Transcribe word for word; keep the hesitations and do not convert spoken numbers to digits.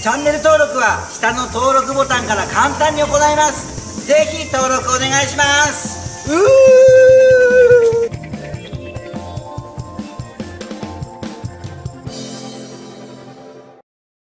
チャンネル登録は下の登録ボタンから簡単に行います。ぜひ登録お願いします。うー